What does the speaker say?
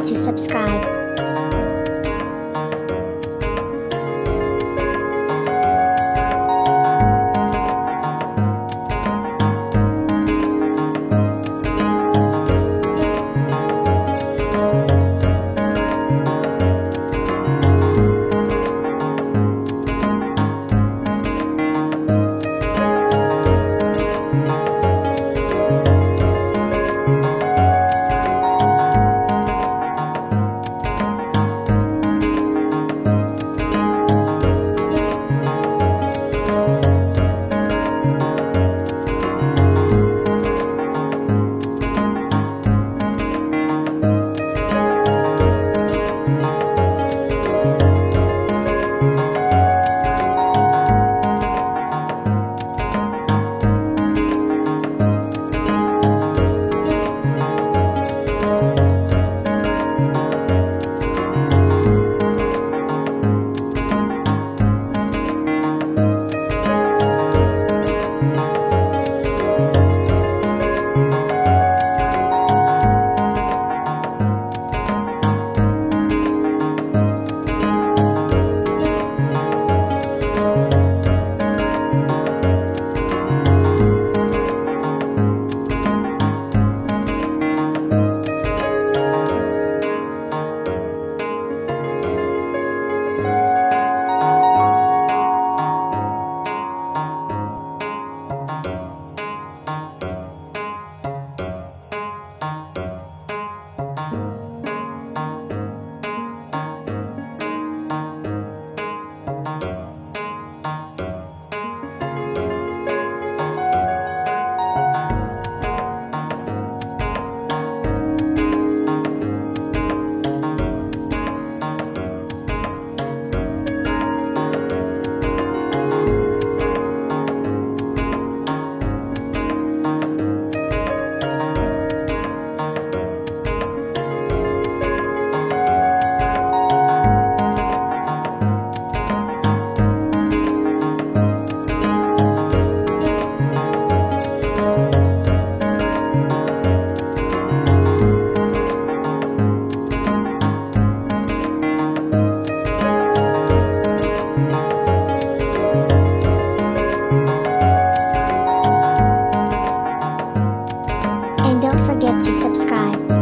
forget to subscribe. Don't forget to subscribe.